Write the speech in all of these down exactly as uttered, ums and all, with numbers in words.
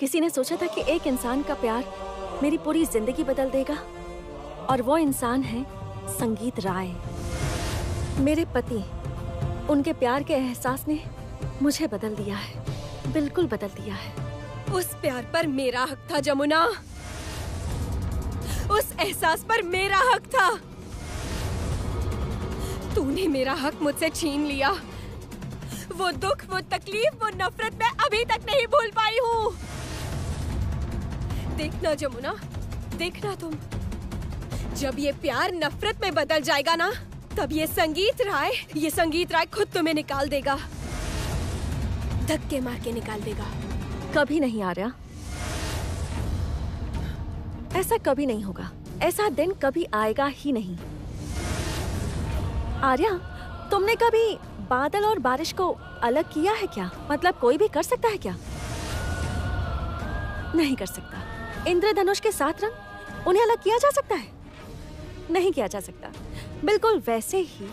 किसी ने सोचा था कि एक इंसान का प्यार मेरी पूरी जिंदगी बदल देगा, और वो इंसान है संगीत राय। मेरे पति, उनके प्यार के एहसास ने मुझे बदल दिया है, बिल्कुल बदल दिया है। उस प्यार पर मेरा हक था जमुना, उस एहसास पर मेरा हक था। तूने मेरा हक मुझसे छीन लिया। वो दुख, वो तकलीफ, वो नफरत मैं अभी तक नहीं भूल पाई हूँ। देखना जमुना, देखना तुम, जब ये प्यार नफरत में बदल जाएगा ना, तब ये संगीत राय, ये संगीत राय खुद तुम्हें निकाल देगा, धक्के मार के निकाल देगा। कभी नहीं आर्या, ऐसा कभी नहीं होगा, ऐसा दिन कभी आएगा ही नहीं। आर्या, तुमने कभी बादल और बारिश को अलग किया है क्या? मतलब कोई भी कर सकता है क्या? नहीं कर सकता। इंद्रधनुष के सात रंग, उन्हें अलग किया जा सकता है? नहीं किया जा सकता। बिल्कुल वैसे ही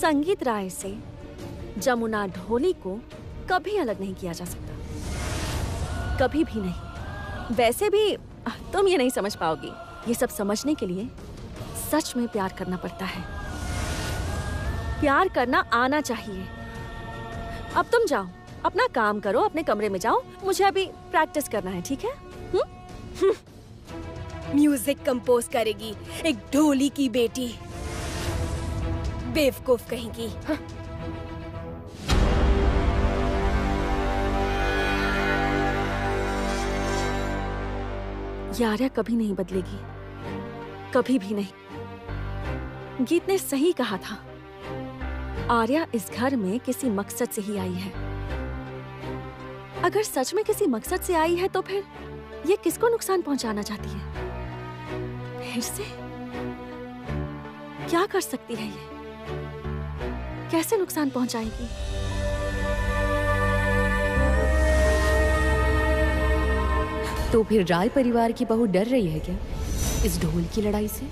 संगीत राय से जमुना ढोली को कभी अलग नहीं किया जा सकता, कभी भी नहीं। वैसे भी तुम ये नहीं समझ पाओगी। ये सब समझने के लिए सच में प्यार करना पड़ता है, प्यार करना आना चाहिए। अब तुम जाओ, अपना काम करो, अपने कमरे में जाओ, मुझे अभी प्रैक्टिस करना है, ठीक है? हुँ? म्यूजिक कंपोज करेगी एक ढोली की बेटी, बेवकूफ कहेंगी। हाँ। यारा कभी नहीं बदलेगी, कभी भी नहीं। गीत ने सही कहा था, आर्या इस घर में किसी मकसद से ही आई है। अगर सच में किसी मकसद से आई है तो फिर ये किसको नुकसान पहुंचाना चाहती है? फिर से क्या कर सकती है ये? कैसे नुकसान पहुंचाएगी? तो फिर राय परिवार की बहू डर रही है क्या इस ढोल की लड़ाई से?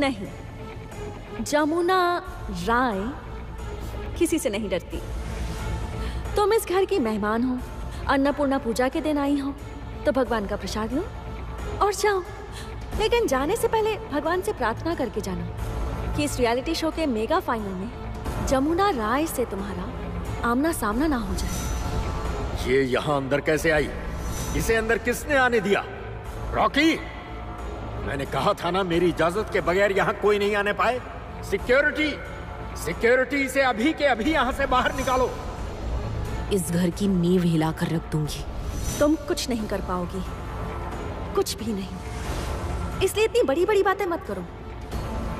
नहीं, जमुना राय किसी से नहीं डरती। तुम इस घर की मेहमान हो, अन्नपूर्णा पूजा के दिन आई हो, तो भगवान का प्रसाद लो और जाओ। लेकिन जाने से पहले भगवान से प्रार्थना करके जाना कि इस रियलिटी शो के मेगा फाइनल में जमुना राय से तुम्हारा आमना सामना ना हो जाए। ये यहाँ अंदर कैसे आई? इसे अंदर किसने आने दिया? रॉकी, मैंने कहा था ना, मेरी इजाजत के बगैर यहाँ कोई नहीं आने पाए। सिक्योरिटी, सिक्योरिटी, इसे अभी के अभी यहाँ से बाहर निकालो। इस घर की नींव हिला कर रख दूंगी। तुम कुछ नहीं कर पाओगी, कुछ भी नहीं। इसलिए इतनी बड़ी बड़ी बातें मत करो,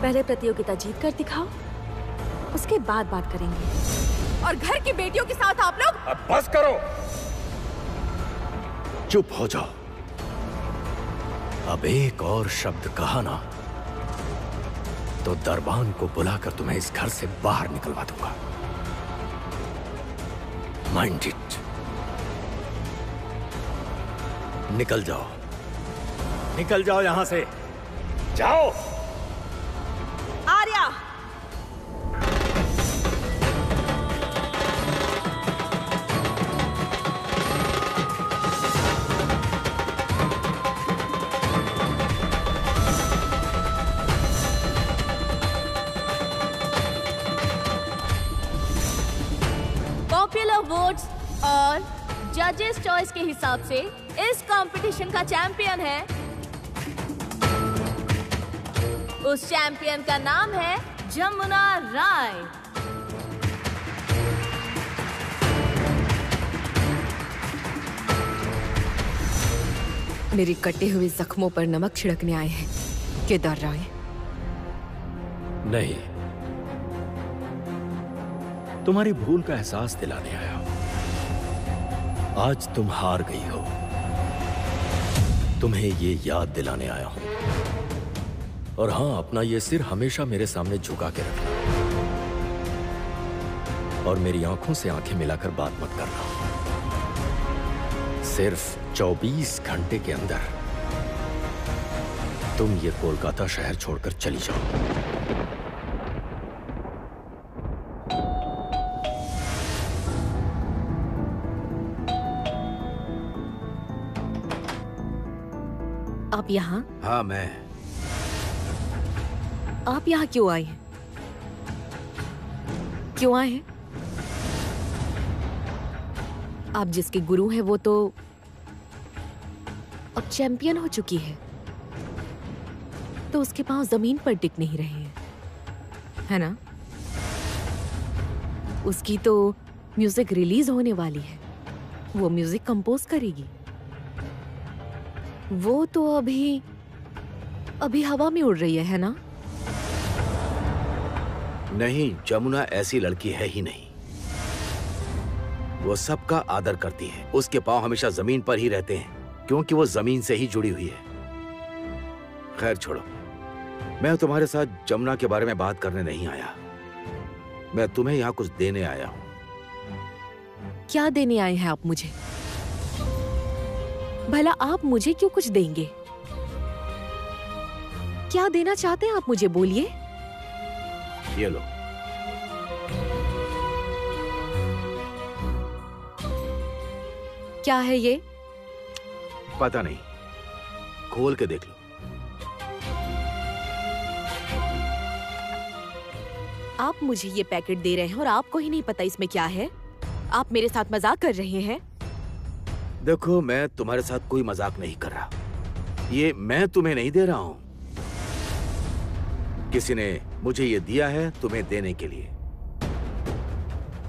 पहले प्रतियोगिता जीत कर दिखाओ, उसके बाद बात करेंगे। और घर की बेटियों के साथ आप लोग? अब बस करो, चुप हो जाओ। अब एक और शब्द कहा ना तो दरबान को बुलाकर तुम्हें इस घर से बाहर निकलवा दूंगा। माइंड इट, निकल जाओ, निकल जाओ यहां से, जाओ। आर्या, जजेस चॉइस के हिसाब से इस कंपटीशन का चैंपियन है, उस चैंपियन का नाम है जमुना राय। मेरे कटे हुए जख्मों पर नमक छिड़कने आए हैं केदार राय। नहीं, तुम्हारी भूल का एहसास दिलाने आया हूं। आज तुम हार गई हो, तुम्हें ये याद दिलाने आया हूं। और हां, अपना ये सिर हमेशा मेरे सामने झुका के रखना, और मेरी आंखों से आंखें मिलाकर बात मत करना। सिर्फ चौबीस घंटे के अंदर तुम ये कोलकाता शहर छोड़कर चली जाओ। आप यहाँ? हाँ मैं। आप यहाँ क्यों आए हैं? क्यों आए हैं? आप जिसके गुरु हैं वो तो अब चैंपियन हो चुकी है, तो उसके पांव जमीन पर टिक नहीं रहे हैं, है ना? उसकी तो म्यूजिक रिलीज होने वाली है, वो म्यूजिक कंपोज करेगी। वो तो अभी अभी हवा में उड़ रही है, है ना? नहीं, जमुना ऐसी लड़की है ही नहीं। वो सबका आदर करती है, उसके पांव हमेशा जमीन पर ही रहते हैं क्योंकि वो जमीन से ही जुड़ी हुई है। खैर छोड़ो, मैं तुम्हारे साथ जमुना के बारे में बात करने नहीं आया, मैं तुम्हें यहाँ कुछ देने आया हूँ। क्या देने आए हैं आप मुझे? भला आप मुझे क्यों कुछ देंगे? क्या देना चाहते हैं आप मुझे बोलिए? ये लो। क्या है ये? पता नहीं, खोल के देख लो। आप मुझे ये पैकेट दे रहे हैं और आपको ही नहीं पता इसमें क्या है? आप मेरे साथ मजाक कर रहे हैं। देखो, मैं तुम्हारे साथ कोई मजाक नहीं कर रहा। ये मैं तुम्हें नहीं दे रहा हूँ, किसी ने मुझे ये दिया है तुम्हें देने के लिए।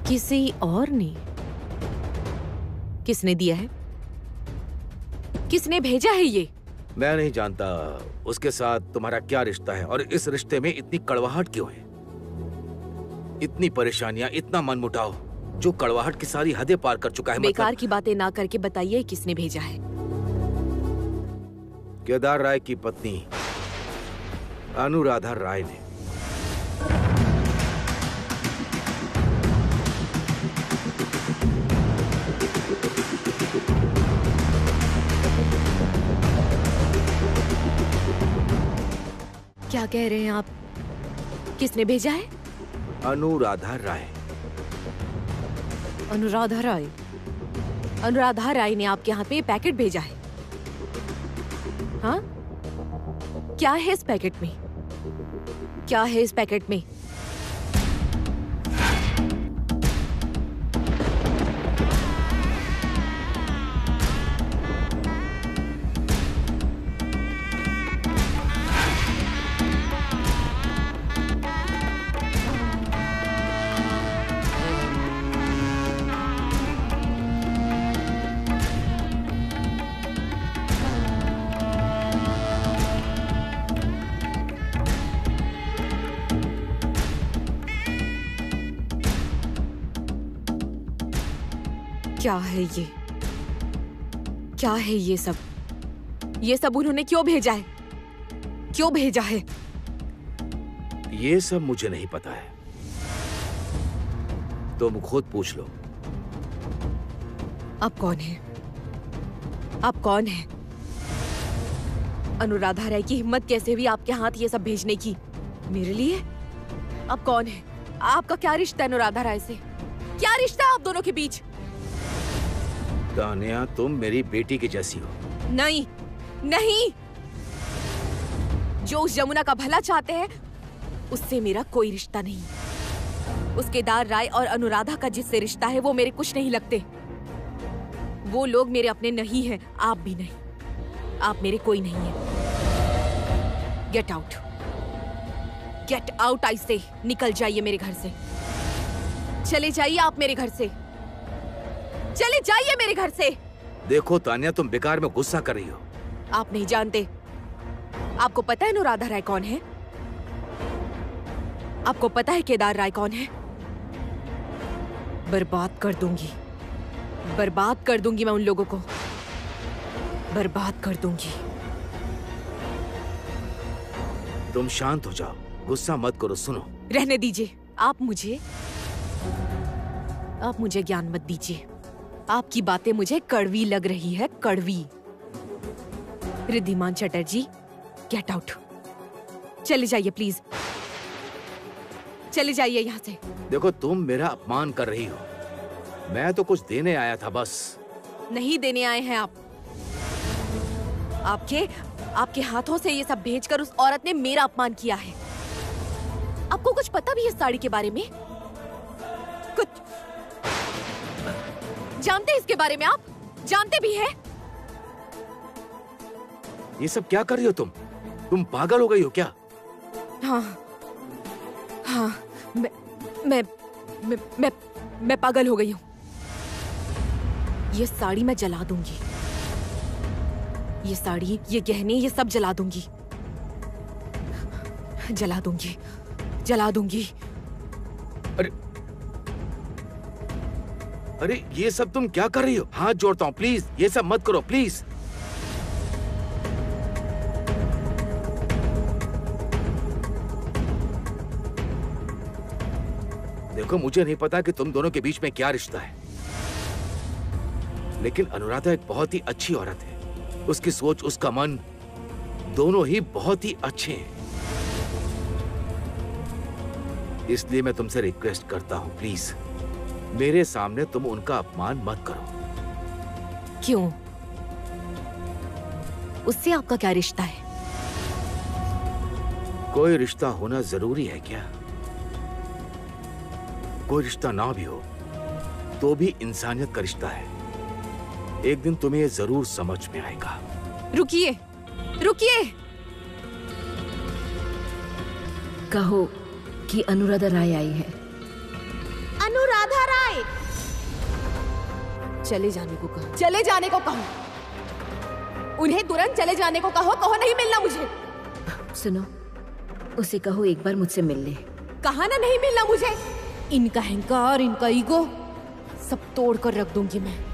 किसी और ने? किसने दिया है? किसने भेजा है ये? मैं नहीं जानता उसके साथ तुम्हारा क्या रिश्ता है और इस रिश्ते में इतनी कड़वाहट क्यों है, इतनी परेशानियां, इतना मनमुटाव जो कड़वाहट की सारी हदें पार कर चुका है। बेकार मतलब... की बातें ना करके बताइए किसने भेजा है। केदार राय की पत्नी अनुराधा राय ने। क्या कह रहे हैं आप? किसने भेजा है? अनुराधा राय। अनुराधा राय अनुराधा राय ने आपके यहाँ पे पैकेट भेजा है? हाँ, क्या है इस पैकेट में? क्या है इस पैकेट में? क्या है ये? क्या है ये सब? ये सब उन्होंने क्यों भेजा है? क्यों भेजा है? ये सब मुझे नहीं पता है, तुम खुद पूछ लो। आप कौन हैं? आप कौन हैं? अनुराधा राय की हिम्मत कैसे हुई आपके हाथ ये सब भेजने की मेरे लिए? आप कौन हैं? आपका क्या रिश्ता है अनुराधा राय से? क्या रिश्ता है आप दोनों के बीच? तानिया, तुम मेरी बेटी की जैसी हो। नहीं, नहीं। जो उस जमुना का भला चाहते हैं, उससे मेरा कोई रिश्ता नहीं। उस केदार राय और अनुराधा का जिससे रिश्ता है वो मेरे कुछ नहीं लगते। वो लोग मेरे अपने नहीं हैं, आप भी नहीं, आप मेरे कोई नहीं हैं। Get out, get out I say. निकल जाइए मेरे घर से, चले जाइए आप मेरे घर से, चले जाइए मेरे घर से। देखो तानिया, तुम बेकार में गुस्सा कर रही हो। आप नहीं जानते। आपको पता है अनुराधा राय कौन है? आपको पता है केदार राय कौन है? बर्बाद कर दूंगी, बर्बाद कर दूंगी मैं उन लोगों को, बर्बाद कर दूंगी। तुम शांत हो जाओ, गुस्सा मत करो। सुनो, रहने दीजिए आप मुझे, आप मुझे ज्ञान मत दीजिए। आपकी बातें मुझे कड़वी लग रही है, कड़वी। रिद्धिमान चटर्जी, गेट आउट, चले जाइए प्लीज, चले जाइए यहाँ से। देखो, तुम मेरा अपमान कर रही हो, मैं तो कुछ देने आया था बस। नहीं देने आए हैं आप, आपके आपके हाथों से ये सब भेजकर उस औरत ने मेरा अपमान किया है। आपको कुछ पता भी है साड़ी के बारे में? कुछ जानते हैं इसके बारे में? आप जानते भी हैं? ये सब क्या कर रही हो तुम? तुम पागल हो गई हो क्या? हाँ हाँ मैं मैं मैं मैं, मैं पागल हो गई हूँ। ये साड़ी मैं जला दूंगी। ये साड़ी, ये गहने, ये सब जला दूंगी, जला दूंगी, जला दूंगी। अरे अरे ये सब तुम क्या कर रही हो? हाथ जोड़ता हूँ, प्लीज ये सब मत करो प्लीज। देखो मुझे नहीं पता कि तुम दोनों के बीच में क्या रिश्ता है, लेकिन अनुराधा एक बहुत ही अच्छी औरत है। उसकी सोच, उसका मन, दोनों ही बहुत ही अच्छे हैं। इसलिए मैं तुमसे रिक्वेस्ट करता हूं, प्लीज मेरे सामने तुम उनका अपमान मत करो। क्यों? उससे आपका क्या रिश्ता है? कोई रिश्ता होना जरूरी है क्या? कोई रिश्ता ना भी हो तो भी इंसानियत का रिश्ता है। एक दिन तुम्हें जरूर समझ में आएगा। रुकिए, रुकिए। कहो कि अनुराधा राय आई है। अनुराधा राय, चले जाने को कहो, चले जाने को कहो, उन्हें तुरंत चले जाने को कहो। कहो नहीं मिलना मुझे। सुनो, उसे कहो एक बार मुझसे मिल ले। कहा ना नहीं मिलना मुझे। इनका अहंकार, इनका ईगो सब तोड़ कर रख दूंगी मैं।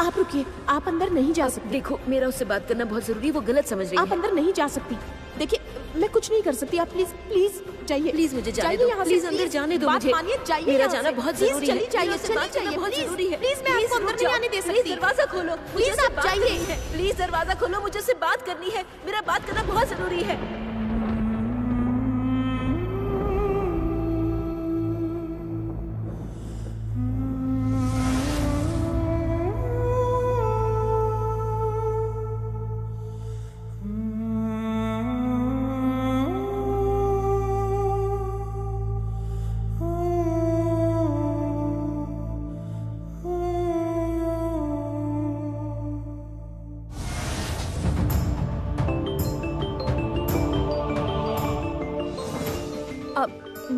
आप रुकिए, आप अंदर नहीं जा सकती। देखो मेरा उससे बात करना बहुत जरूरी है, वो गलत समझ रही है। आप अंदर नहीं जा सकती। देखिए मैं कुछ नहीं कर सकती, आप प्लीज प्लीज जाइए। प्लीज मुझे जाने दो, प्लीज अंदर जाने दो मुझे। मेरा जाना बहुत जरूरी है, प्लीज मैं आपको अंदर नहीं आने दे सकती। दरवाजा खोलो, प्लीज आप जाइए, प्लीज दरवाजा खोलो, मुझे उससे बात करनी है। मेरा बात करना बहुत जरूरी है।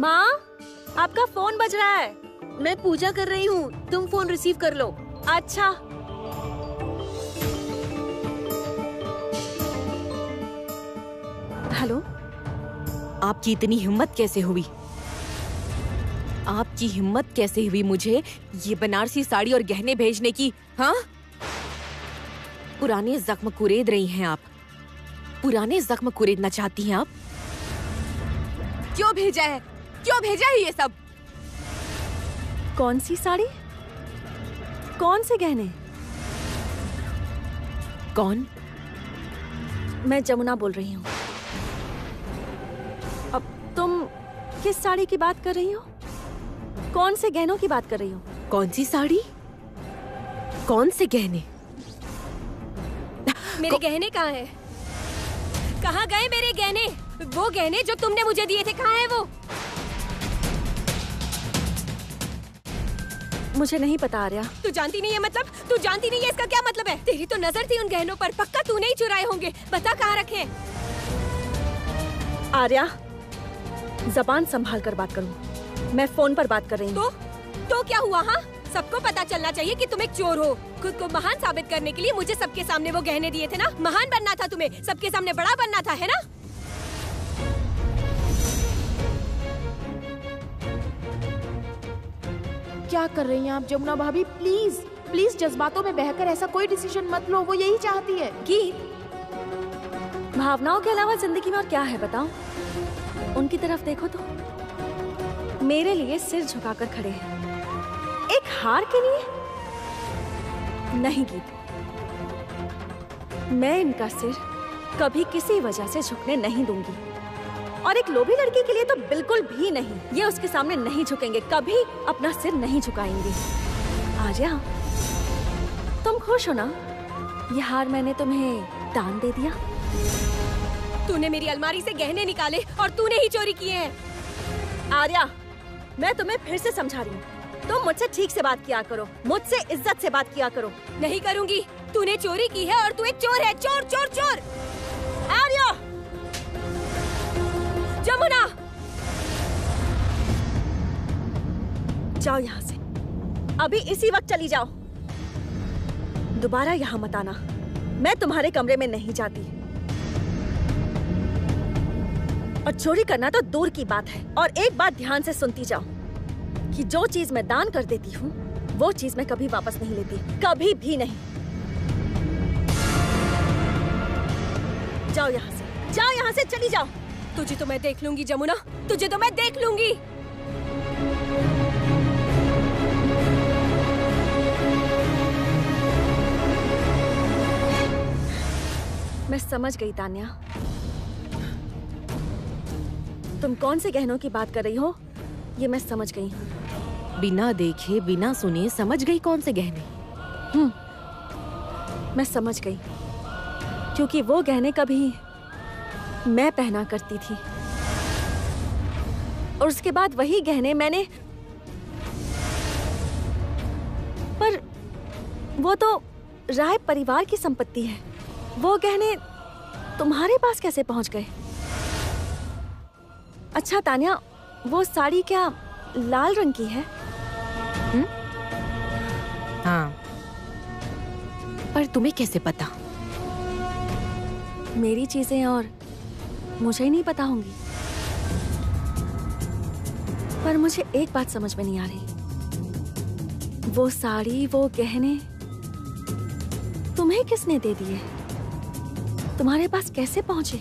माँ, आपका फोन बज रहा है। मैं पूजा कर रही हूँ, तुम फोन रिसीव कर लो। अच्छा हेलो। आपकी इतनी हिम्मत कैसे हुई? आपकी हिम्मत कैसे हुई मुझे ये बनारसी साड़ी और गहने भेजने की? हाँ, पुराने जख्म कुरेद रही हैं आप। पुराने जख्म कुरेदना चाहती हैं आप। क्यों भेजा है? क्यों भेजा है ये सब? कौन सी साड़ी, कौन से गहने? कौन? मैं जमुना बोल रही हूँ। अब तुम किस साड़ी की बात कर रही हो? कौन से गहनों की बात कर रही हो? कौन सी साड़ी, कौन से गहने? मेरे गहने कहाँ हैं? कहाँ गए मेरे गहने? वो गहने जो तुमने मुझे दिए थे कहाँ हैं वो? मुझे नहीं पता आर्या। तू जानती नहीं है मतलब? तू जानती नहीं है इसका क्या मतलब है? तेरी तो नजर थी उन गहनों पर, पक्का तूने ही चुराए होंगे। बता कहाँ रखे हैं? आर्या जबान संभाल कर बात करूँ, मैं फोन पर बात कर रही हूँ। तो, तो क्या हुआ? हाँ, सबको पता चलना चाहिए कि तुम एक चोर हो। खुद को महान साबित करने के लिए मुझे सबके सामने वो गहने दिए थे ना। महान बनना था तुम्हें, सबके सामने बड़ा बनना था, है ना? क्या कर रही हैं आप जमुना भाभी? प्लीज प्लीज जज्बातों में बहकर ऐसा कोई डिसीजन मत लो। वो यही चाहती है। गीत, भावनाओं के अलावा जिंदगी में और क्या है बताओ? उनकी तरफ देखो तो, मेरे लिए सिर झुकाकर खड़े हैं। एक हार के लिए नहीं गीत, मैं इनका सिर कभी किसी वजह से झुकने नहीं दूंगी। और एक लोभी लड़की के लिए तो बिल्कुल भी नहीं। ये उसके सामने नहीं झुकेंगे, कभी अपना सिर नहीं झुकाएंगे। आर्या तुम खुश हो ना? ये हार मैंने तुम्हें दान दे दिया। तूने मेरी अलमारी से गहने निकाले और तूने ही चोरी किए हैं। आर्या, मैं तुम्हें फिर से समझा रही हूँ, तुम मुझसे ठीक से बात किया करो, मुझसे इज्जत से बात किया करो। नहीं करूँगी। तूने चोरी की है और तू एक चोर है। चोर चोर चोर। आर्या, जमुना, जाओ यहाँ से, अभी इसी वक्त चली जाओ। दोबारा यहाँ मत आना। मैं तुम्हारे कमरे में नहीं जाती। और चोरी करना तो दूर की बात है। और एक बात ध्यान से सुनती जाओ कि जो चीज मैं दान कर देती हूँ वो चीज मैं कभी वापस नहीं लेती, कभी भी नहीं। जाओ यहाँ से, जाओ यहाँ से, चली जाओ। तुझे तो मैं देख लूंगी जमुना, तुझे तो मैं देख लूंगी। मैं समझ गई तानिया, तुम कौन से गहनों की बात कर रही हो ये मैं समझ गई। बिना देखे बिना सुने समझ गई कौन से गहने। हम्म, मैं समझ गई, क्योंकि वो गहने कभी मैं पहना करती थी और उसके बाद वही गहने मैंने, पर वो तो राय परिवार की संपत्ति है। वो गहने तुम्हारे पास कैसे पहुंच गए? अच्छा तानिया, वो साड़ी क्या लाल रंग की है? हम्म? हाँ। पर तुम्हें कैसे पता? मेरी चीजें और मुझे ही नहीं पता होंगी। पर मुझे एक बात समझ में नहीं आ रही, वो साड़ी वो गहने तुम्हें किसने दे दिए? तुम्हारे पास कैसे पहुंचे?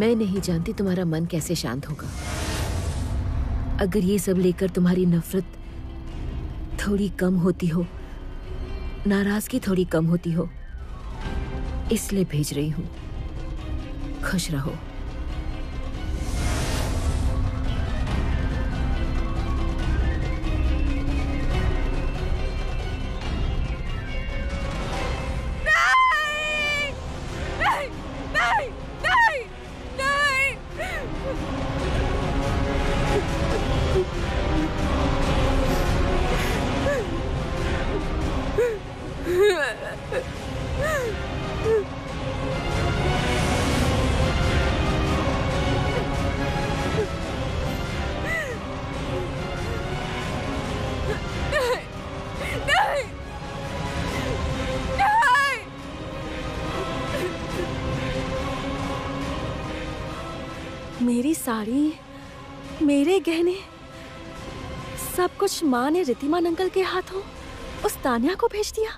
मैं नहीं जानती तुम्हारा मन कैसे शांत होगा अगर ये सब लेकर तुम्हारी नफरत थोड़ी कम होती हो, नाराजगी थोड़ी कम होती हो। इसलिए भेज रही हूँ, खुश रहो। मेरी साड़ी, मेरे गहने, सब कुछ माँ ने रिद्धिमान अंकल के हाथों उस तानिया को भेज दिया।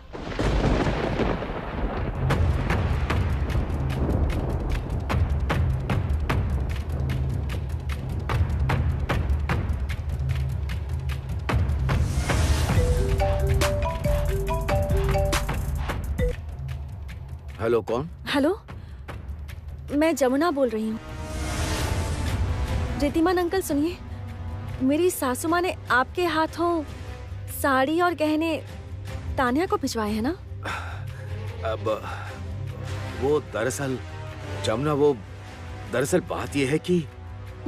हेलो, कौन? हेलो, मैं जमुना बोल रही हूँ। रिद्धिमान अंकल सुनिए, मेरी सासू माँ ने आपके हाथों साड़ी और गहने तानिया को भिजवाए हैं ना? अब वो दरअसल जमुना, वो दरअसल बात ये है कि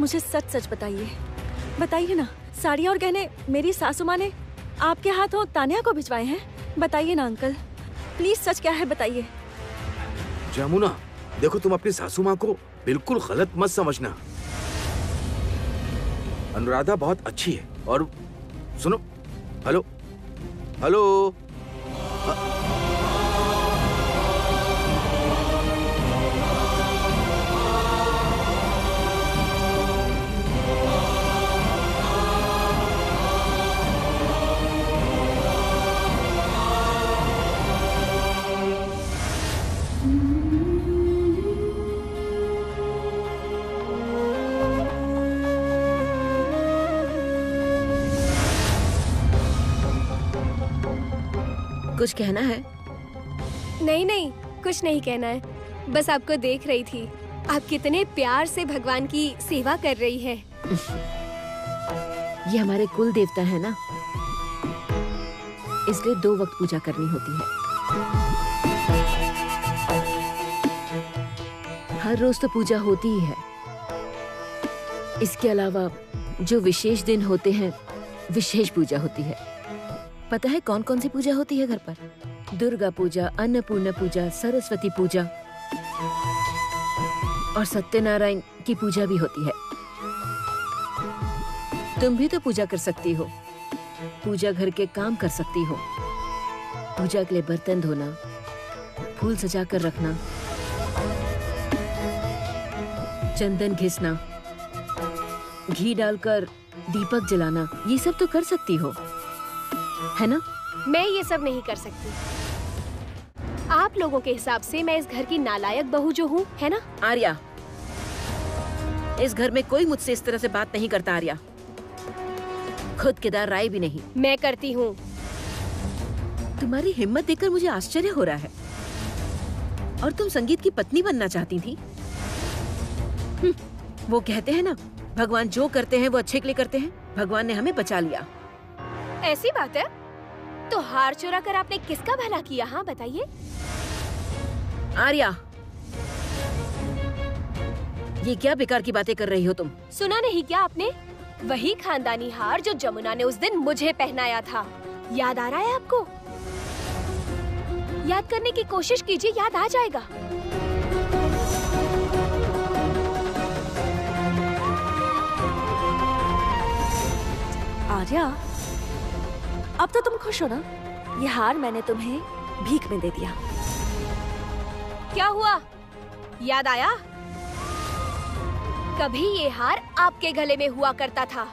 मुझे सच सच बताइए, बताइए ना, साड़ी और गहने मेरी सासू माँ ने आपके हाथों तानिया को भिजवाए हैं? बताइए ना अंकल, प्लीज, सच क्या है बताइए। जमुना, देखो तुम अपनी सासू माँ को बिल्कुल गलत मत समझना। अनुराधा बहुत अच्छी है। और सुनो, हेलो हेलो, कुछ कहना है? नहीं नहीं, कुछ नहीं कहना है। बस आपको देख रही थी, आप कितने प्यार से भगवान की सेवा कर रही हैं। ये हमारे कुल देवता है ना, इसलिए दो वक्त पूजा करनी होती है। हर रोज तो पूजा होती ही है, इसके अलावा जो विशेष दिन होते हैं विशेष पूजा होती है। पता है कौन कौन सी पूजा होती है घर पर? दुर्गा पूजा, अन्नपूर्णा पूजा, सरस्वती पूजा और सत्यनारायण की पूजा भी होती है। तुम भी तो पूजा कर सकती हो, पूजा घर के काम कर सकती हो। पूजा के लिए बर्तन धोना, फूल सजा कर रखना, चंदन घिसना, घी डालकर दीपक जलाना, ये सब तो कर सकती हो, है ना? मैं ये सब नहीं कर सकती। आप लोगों के हिसाब से मैं इस घर की नालायक बहू जो हूँ, है ना? आर्या, इस घर में कोई मुझसे इस तरह से बात नहीं करता। आर्या, खुद केदार राय भी नहीं। मैं करती हूँ। तुम्हारी हिम्मत देखकर मुझे आश्चर्य हो रहा है। और तुम संगीत की पत्नी बनना चाहती थी? वो कहते हैं ना, भगवान जो करते हैं वो अच्छे के लिए करते हैं। भगवान ने हमें बचा लिया। ऐसी बात है? तो हार चुरा कर आपने किसका भला किया? हाँ बताइए। आर्या, ये क्या बेकार की बातें कर रही हो तुम? सुना नहीं क्या आपने? वही खानदानी हार जो जमुना ने उस दिन मुझे पहनाया था, याद आ रहा है आपको? याद करने की कोशिश कीजिए, याद आ जाएगा। आर्या, अब तो तुम खुश हो ना? ये हार मैंने तुम्हें भीख में दे दिया। क्या हुआ, याद आया? कभी ये हार आपके गले में हुआ करता था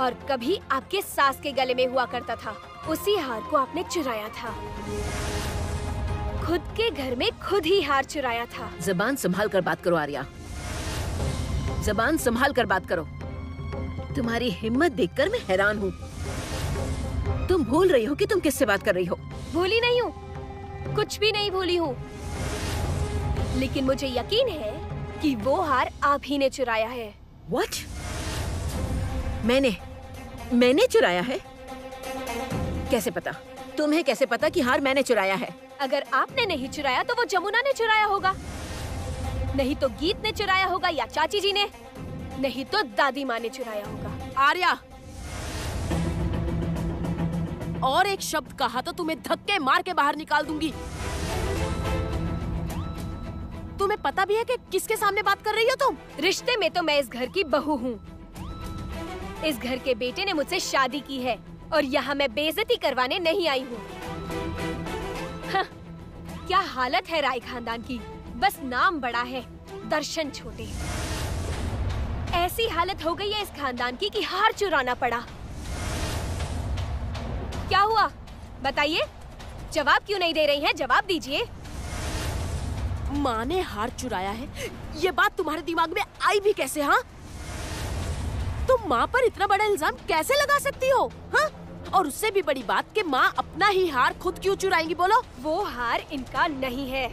और कभी आपके सास के गले में हुआ करता था। उसी हार को आपने चुराया था, खुद के घर में खुद ही हार चुराया था। जबान संभाल कर बात करो आर्या, जबान संभाल कर बात करो। तुम्हारी हिम्मत देखकर मैं हैरान हूँ। तुम भूल रही हो कि तुम किससे बात कर रही हो? भूली नहीं हूँ, कुछ भी नहीं भूली हूँ, लेकिन मुझे यकीन है कि वो हार आप ही ने चुराया है। What? मैंने मैंने चुराया है? कैसे पता? तुम्हें कैसे पता कि हार मैंने चुराया है? अगर आपने नहीं चुराया तो वो जमुना ने चुराया होगा, नहीं तो गीत ने चुराया होगा, या चाची जी ने, नहीं तो दादी माँ ने चुराया होगा। आर्या, और एक शब्द कहा तो तुम्हें धक्के मार के बाहर निकाल दूंगी। तुम्हें पता भी है कि किसके सामने बात कर रही हो तुम? रिश्ते में तो मैं इस घर की बहू हूँ। इस घर के बेटे ने मुझसे शादी की है और यहाँ मैं बेइज्जती करवाने नहीं आई हूँ। हाँ, क्या हालत है राय खानदान की। बस नाम बड़ा है, दर्शन छोटे। ऐसी हालत हो गई है इस खानदान की कि हार चुराना पड़ा। क्या हुआ बताइए? जवाब क्यों नहीं दे रही हैं? जवाब दीजिए। माँ ने हार चुराया है, ये बात तुम्हारे दिमाग में आई भी कैसे? हाँ, तुम माँ पर इतना बड़ा इल्जाम कैसे लगा सकती हो? हाँ, और उससे भी बड़ी बात कि माँ अपना ही हार खुद क्यों चुराएंगी? बोलो। वो हार इनका नहीं है,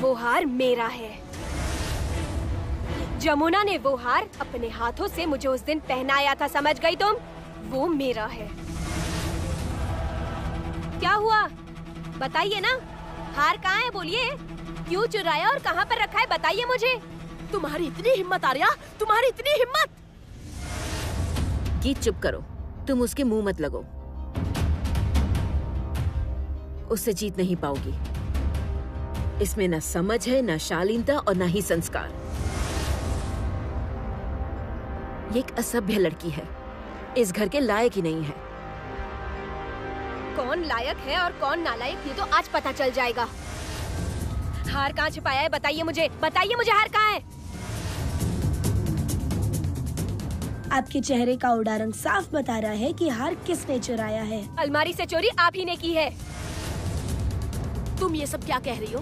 वो हार मेरा है। जमुना ने वो हार अपने हाथों से मुझे उस दिन पहनाया था, समझ गई तुम? वो मेरा है। क्या हुआ बताइए ना, हार कहाँ है? बोलिए, क्यों चुराया और कहाँ पर रखा है बताइए मुझे। तुम्हारी इतनी हिम्मत आर्या, तुम्हारी इतनी हिम्मत। गीत चुप करो, तुम उसके मुंह मत लगो, उससे जीत नहीं पाओगी। इसमें ना समझ है, ना शालीनता और ना ही संस्कार। ये एक असभ्य लड़की है, इस घर के लायक ही नहीं है। कौन लायक है और कौन नालायक ये तो आज पता चल जाएगा। हार कहाँ छिपाया है बताइए मुझे, बताइए मुझे हार कहाँ है? आपके चेहरे का उड़ा रंग साफ बता रहा है कि हार किसने चुराया है। अलमारी से चोरी आप ही ने की है। तुम ये सब क्या कह रही हो?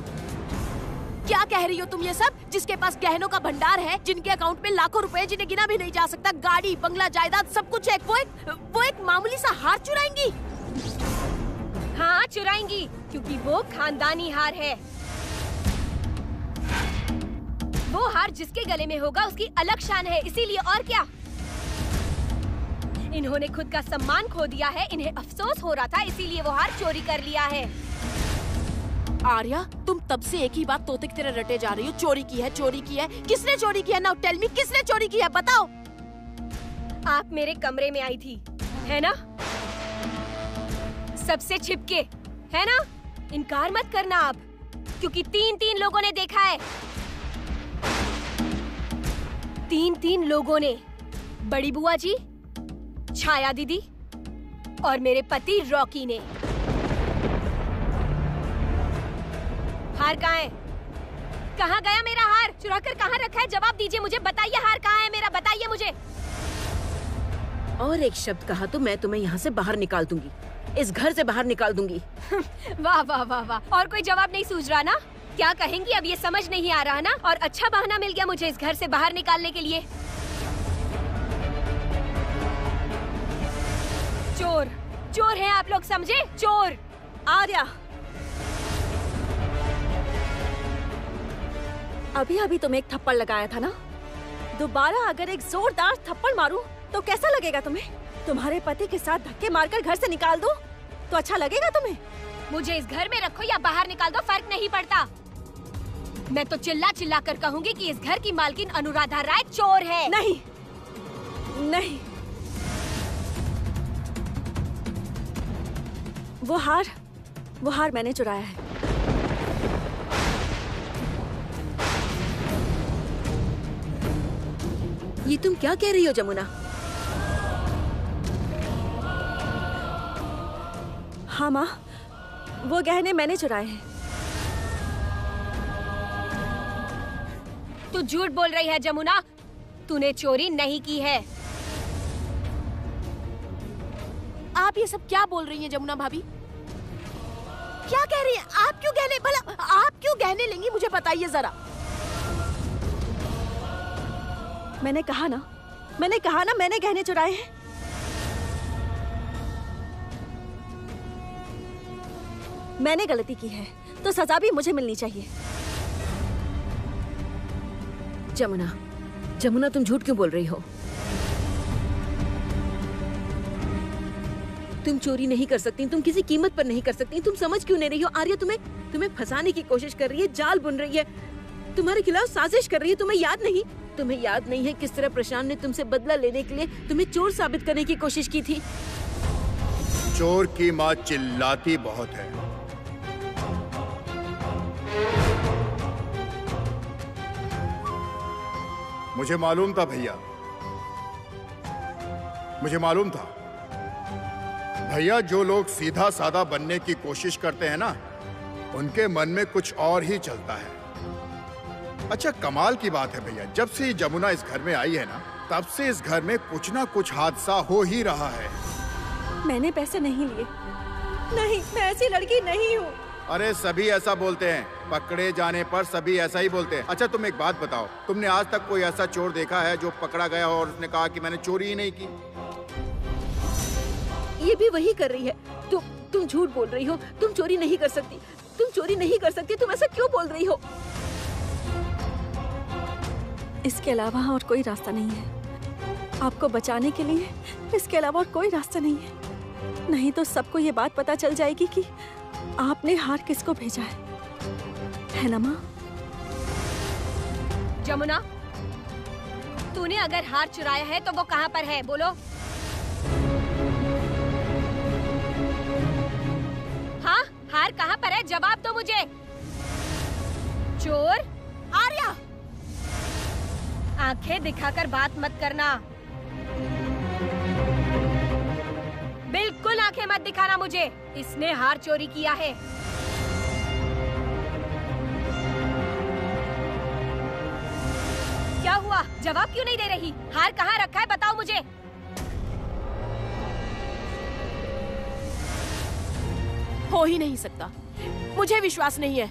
क्या कह रही हो तुम ये सब? जिसके पास गहनों का भंडार है, जिनके अकाउंट में लाखों रुपए, जिन्हें गिना भी नहीं जा सकता, गाड़ी, बंगला, जायदाद सब कुछ है, वो एक वो एक मामूली सा हार चुराएंगी? हाँ चुराएंगी, क्योंकि वो खानदानी हार है। वो हार जिसके गले में होगा उसकी अलग शान है, इसीलिए और क्या। इन्होंने खुद का सम्मान खो दिया है, इन्हें अफसोस हो रहा था, इसीलिए वो हार चोरी कर लिया है। आर्या, तुम तब से एक ही बात तोते की तरह रटे जा रही हो, चोरी की है, चोरी की है। किसने चोरी की है? नाउ टेल मी, किसने चोरी की है बताओ। आप मेरे कमरे में आई थी, है ना? सबसे छिपके, है ना? इनकार मत करना आप, क्योंकि तीन तीन लोगों ने देखा है। तीन तीन लोगों ने, बड़ी बुआ जी, छाया दीदी और मेरे पति रॉकी ने। हार कहाँ है? कहाँ गया मेरा हार? चुरा कर कहाँ रखा है? जवाब दीजिए मुझे, बताइए हार कहाँ है मेरा, बताइए मुझे। और एक शब्द कहा तो मैं तुम्हें यहाँ से बाहर निकाल दूंगी, इस घर से बाहर निकाल दूंगी। वाह वाह वाह वाह, और कोई जवाब नहीं सूझ रहा ना? क्या कहेंगी अब ये समझ नहीं आ रहा ना? और अच्छा बहाना मिल गया मुझे इस घर से बाहर निकालने के लिए। चोर, चोर हैं आप लोग, समझे? चोर। आर्या, अभी अभी तुम्हें एक थप्पड़ लगाया था ना, दोबारा अगर एक जोरदार थप्पड़ मारूं तो कैसा लगेगा तुम्हें? तुम्हारे पति के साथ धक्के मारकर घर से निकाल दूं तो अच्छा लगेगा तुम्हें? मुझे इस घर में रखो या बाहर निकाल दो, फर्क नहीं पड़ता। मैं तो चिल्ला चिल्ला कर कहूंगी कि इस घर की मालकिन अनुराधा राय चोर है। नहीं, नहीं, वो हार, वो हार मैंने चुराया है। ये तुम क्या कह रही हो जमुना? हाँ माँ, वो गहने मैंने चुराए हैं। तू झूठ बोल रही है जमुना, तूने चोरी नहीं की है। आप ये सब क्या बोल रही हैं जमुना भाभी? क्या कह रही हैं आप? क्यों गहने, भला आप क्यों गहने लेंगी मुझे बताइए जरा। मैंने कहा ना, मैंने कहा ना मैंने गहने चुराए हैं। मैंने गलती की है तो सजा भी मुझे मिलनी चाहिए। जमुना, जमुना तुम झूठ क्यों बोल रही हो? तुम चोरी नहीं कर सकती, तुम किसी कीमत पर नहीं कर सकती। तुम समझ क्यों नहीं रही हो? आर्या तुम्हें तुम्हें फंसाने की कोशिश कर रही है, जाल बुन रही है, तुम्हारे खिलाफ साजिश कर रही है। तुम्हें याद नहीं, तुम्हें याद नहीं है किस तरह प्रशांत ने तुमसे बदला लेने के लिए तुम्हें चोर साबित करने की कोशिश की थी। चोर की माँ चिल्लाती बहुत है, मुझे मालूम था भैया, मुझे मालूम था भैया। जो लोग सीधा सादा बनने की कोशिश करते हैं ना, उनके मन में कुछ और ही चलता है। अच्छा, कमाल की बात है भैया, जब से जमुना इस घर में आई है ना, तब से इस घर में कुछ ना कुछ हादसा हो ही रहा है। मैंने पैसे नहीं लिए, नहीं, मैं ऐसी लड़की नहीं हूँ। अरे सभी ऐसा बोलते हैं, पकड़े जाने पर सभी ऐसा ही बोलते हैं। अच्छा तुम एक बात बताओ, तुमने आज तक कोई ऐसा चोर देखा है जो पकड़ा गया और उसने कहा कि मैंने चोरी ही नहीं की? ये भी वही कर रही है। तु, तुम झूठ बोल रही हो, तुम चोरी नहीं कर सकती, तुम चोरी नहीं कर सकती, तुम ऐसा क्यों बोल रही हो? इसके अलावा और कोई रास्ता नहीं है आपको बचाने के लिए, इसके अलावा और कोई रास्ता नहीं है। नहीं तो सबको ये बात पता चल जाएगी कि आपने हार किसको भेजा है, है ना माँ? जमुना, तूने अगर हार चुराया है तो वो कहाँ पर है, बोलो? हाँ, हार कहाँ पर है, जवाब दो मुझे। चोर आर्या, आंखें दिखाकर बात मत करना, बिल्कुल आंखें मत दिखाना मुझे। इसने हार चोरी किया है। क्या हुआ, जवाब क्यों नहीं दे रही? हार कहाँ रखा है बताओ मुझे। हो ही नहीं सकता, मुझे विश्वास नहीं है।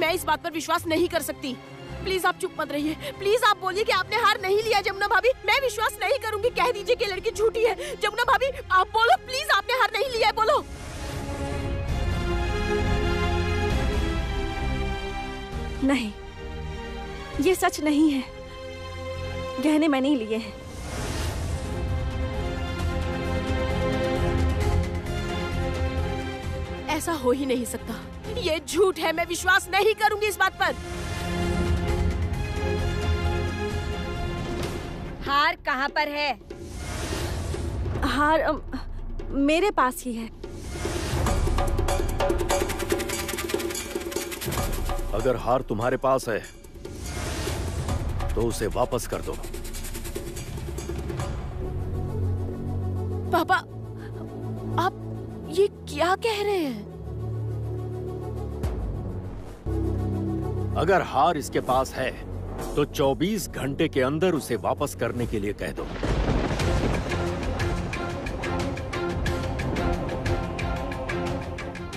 मैं इस बात पर विश्वास नहीं कर सकती। प्लीज आप चुप मत रहिए, प्लीज आप बोलिए कि आपने हार नहीं लिया जमुना भाभी, मैं विश्वास नहीं करूंगी, कह दीजिए कि लड़की झूठी है। जमुना भाभी आप बोलो प्लीज, आपने हार नहीं लिया है, बोलो। नहीं, ये सच नहीं है, गहने मैंने ही लिए हैं। ऐसा हो ही नहीं सकता, ये झूठ है, मैं विश्वास नहीं करूंगी इस बात पर। हार कहाँ पर है? हार अम, मेरे पास ही है। अगर हार तुम्हारे पास है तो उसे वापस कर दो। पापा आप ये क्या कह रहे हैं? अगर हार इसके पास है तो चौबीस घंटे के अंदर उसे वापस करने के लिए कह दो।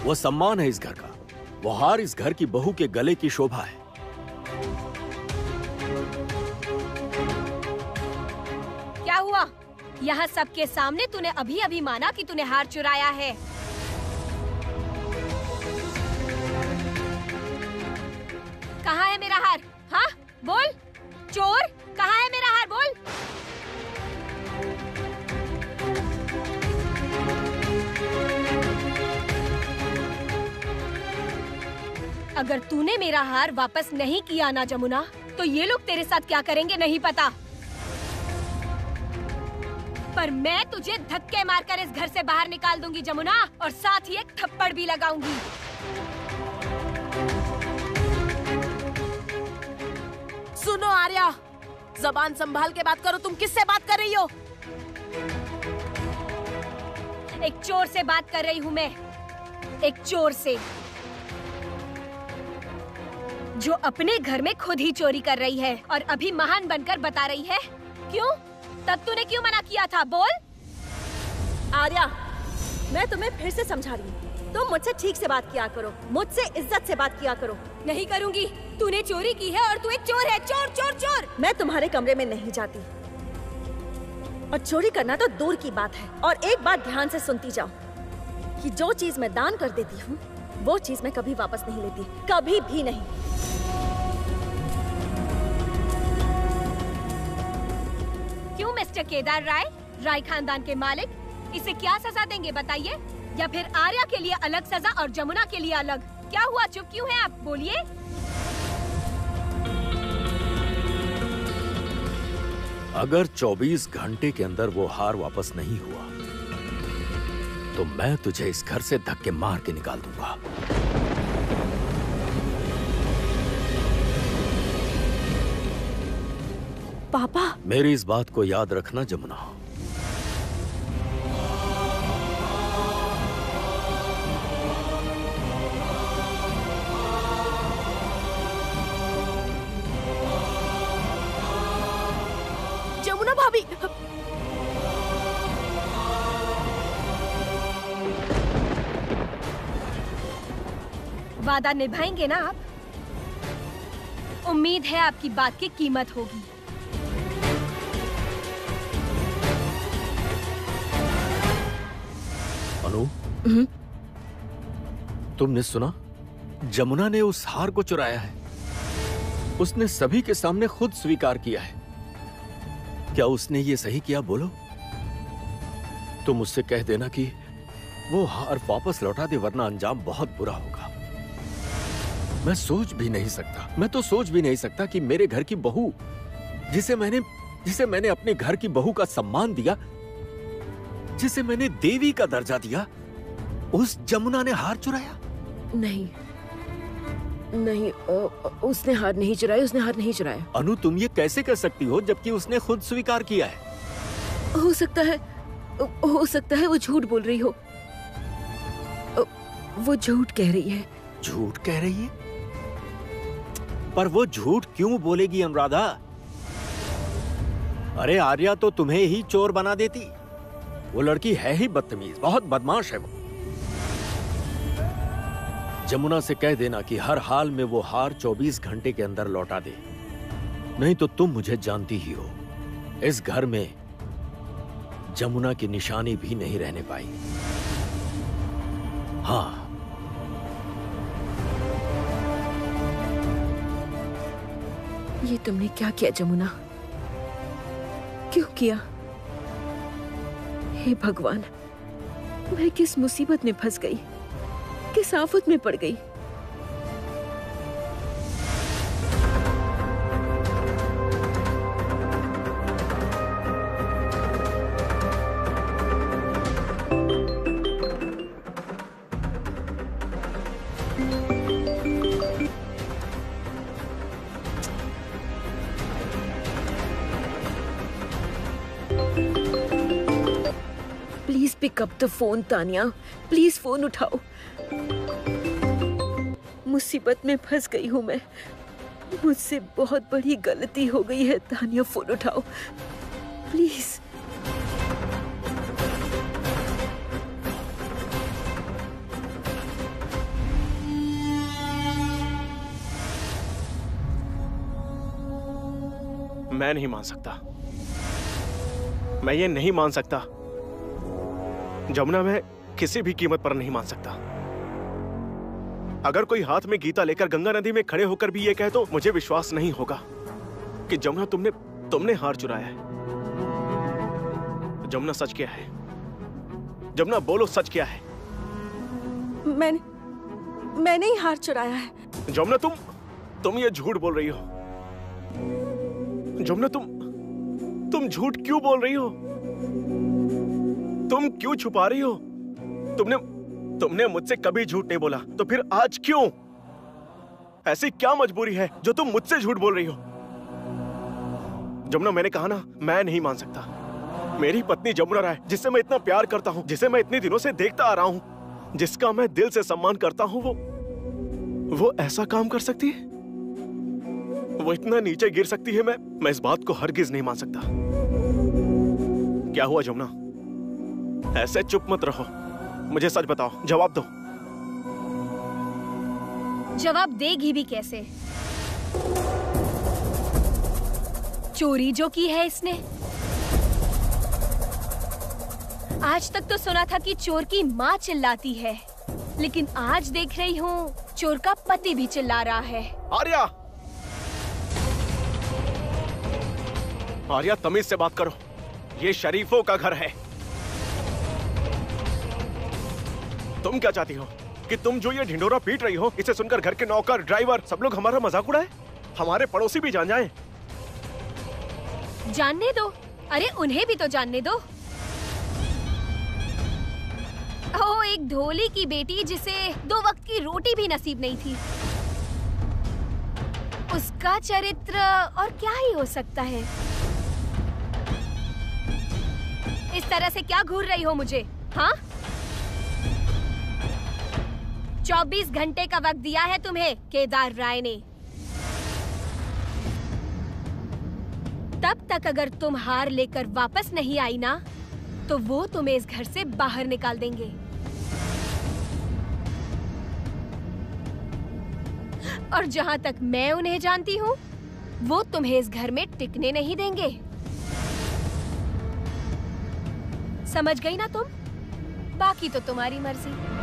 वो सम्मान है इस घर का, वो हार इस घर की बहू के गले की शोभा है। क्या हुआ? यहाँ सबके सामने तूने अभी अभी माना कि तूने हार चुराया है। कहाँ है मेरा हार? हाँ बोल चोर, कहाँ है मेरा हार? बोल। अगर तूने मेरा हार वापस नहीं किया ना जमुना, तो ये लोग तेरे साथ क्या करेंगे नहीं पता, पर मैं तुझे धक्के मारकर इस घर से बाहर निकाल दूंगी जमुना, और साथ ही एक थप्पड़ भी लगाऊंगी। सुनो आर्या, जबान संभाल के बात करो, तुम किससे बात कर रही हो? एक चोर से बात कर रही हूँ मैं, एक चोर से जो अपने घर में खुद ही चोरी कर रही है और अभी महान बनकर बता रही है। क्यों? तब तूने क्यों मना किया था? बोल। आर्या मैं तुम्हें फिर से समझा रही हूँ, तुम मुझसे ठीक से बात किया करो, मुझसे इज्जत से बात किया करो। नहीं करूँगी, तूने चोरी की है और तू एक चोर है, चोर चोर चोर। मैं तुम्हारे कमरे में नहीं जाती, और चोरी करना तो दूर की बात है। और एक बात ध्यान से सुनती जाओ कि जो चीज मैं दान कर देती हूँ वो चीज मैं कभी वापस नहीं लेती, कभी भी नहीं। क्यों मिस्टर केदार राय, राय खानदान के मालिक, इसे क्या सजा देंगे बताइए? या फिर आर्या के लिए अलग सजा और जमुना के लिए अलग? क्या हुआ, चुप क्यों है आप? बोलिए। अगर चौबीस घंटे के अंदर वो हार वापस नहीं हुआ तो मैं तुझे इस घर से धक्के मार के निकाल दूंगा। पापा मेरी इस बात को याद रखना जमुना। वादा निभाएंगे ना आप? उम्मीद है आपकी बात की कीमत होगी। अनु, तुमने सुना? जमुना ने उस हार को चुराया है, उसने सभी के सामने खुद स्वीकार किया है। क्या उसने ये सही किया? बोलो। तुम उससे कह देना कि वो हार वापस लौटा दे, वरना अंजाम बहुत बुरा होगा। मैं सोच भी नहीं सकता, मैं तो सोच भी नहीं सकता कि मेरे घर की बहू, जिसे मैंने जिसे मैंने अपने घर की बहू का सम्मान दिया, जिसे मैंने देवी का दर्जा दिया, उस जमुना ने हार चुराया। नहीं नहीं, उसने हार नहीं चुराई, उसने हार नहीं चुराया। अनु तुम ये कैसे कह सकती हो, जबकि उसने खुद स्वीकार किया है? हो सकता है हो सकता है वो झूठ बोल रही हो, वो झूठ कह रही है। झूठ कह रही है? पर वो झूठ क्यों बोलेगी अनुराधा? अरे आर्या तो तुम्हें ही चोर बना देती, वो लड़की है ही बदतमीज, बहुत बदमाश है वो। जमुना से कह देना कि हर हाल में वो हार चौबीस घंटे के अंदर लौटा दे। नहीं तो तुम मुझे जानती ही हो, इस घर में जमुना की निशानी भी नहीं रहने पाई। हाँ, ये तुमने क्या किया जमुना? क्यों किया? हे भगवान, मैं किस मुसीबत में फंस गई, किस आफत में पड़ गई। कब तो फोन तानिया, प्लीज फोन उठाओ। मुसीबत में फंस गई हूँ मैं, मुझसे बहुत बड़ी गलती हो गई है तानिया, फोन उठाओ प्लीज। मैं नहीं मान सकता, मैं ये नहीं मान सकता जमुना, मैं किसी भी कीमत पर नहीं मान सकता। अगर कोई हाथ में गीता लेकर गंगा नदी में खड़े होकर भी ये कहे तो मुझे विश्वास नहीं होगा कि जमुना तुमने तुमने हार चुराया है। जमुना सच क्या है? जमुना बोलो, सच क्या है? मैंने मैंने ही हार चुराया है। जमुना तुम तुम ये झूठ बोल रही हो। जमुना तुम तुम झूठ क्यों बोल रही हो? तुम क्यों छुपा रही हो? तुमने तुमने मुझसे कभी झूठ नहीं बोला, तो फिर आज क्यों? ऐसी क्या मजबूरी है जो तुम मुझसे झूठ बोल रही हो? जमुना, मैंने कहा ना, मैं नहीं मान सकता। मेरी पत्नी जमुना राय, जिससे मैं इतना प्यार करता हूँ, जिसे मैं इतने दिनों से देखता आ रहा हूँ, जिसका मैं दिल से सम्मान करता हूँ, वो वो ऐसा काम कर सकती है? वो इतना नीचे गिर सकती है? मैं मैं इस बात को हरगिज नहीं मान सकता। क्या हुआ जमुना? ऐसे चुप मत रहो, मुझे सच बताओ, जवाब दो। जवाब देगी भी कैसे? चोरी जो की है इसने। आज तक तो सुना था कि चोर की माँ चिल्लाती है, लेकिन आज देख रही हूँ चोर का पति भी चिल्ला रहा है। आर्या, आर्या तमीज से बात करो, ये शरीफों का घर है। तुम क्या चाहती हो कि तुम जो ये ढिंढोरा पीट रही हो, इसे सुनकर घर के नौकर, ड्राइवर, सब लोग हमारा मजाक उड़ाएं, हमारे पड़ोसी भी जान जाएं? जानने दो, अरे उन्हें भी तो जानने दो। ओ, एक धोली की बेटी जिसे दो वक्त की रोटी भी नसीब नहीं थी, उसका चरित्र और क्या ही हो सकता है? इस तरह से क्या घूर रही हो मुझे? हाँ, चौबीस घंटे का वक्त दिया है तुम्हें केदार राय ने। तब तक अगर तुम हार लेकर वापस नहीं आई ना, तो वो तुम्हें इस घर से बाहर निकाल देंगे। और जहां तक मैं उन्हें जानती हूँ, वो तुम्हें इस घर में टिकने नहीं देंगे। समझ गई ना तुम? बाकी तो तुम्हारी मर्जी।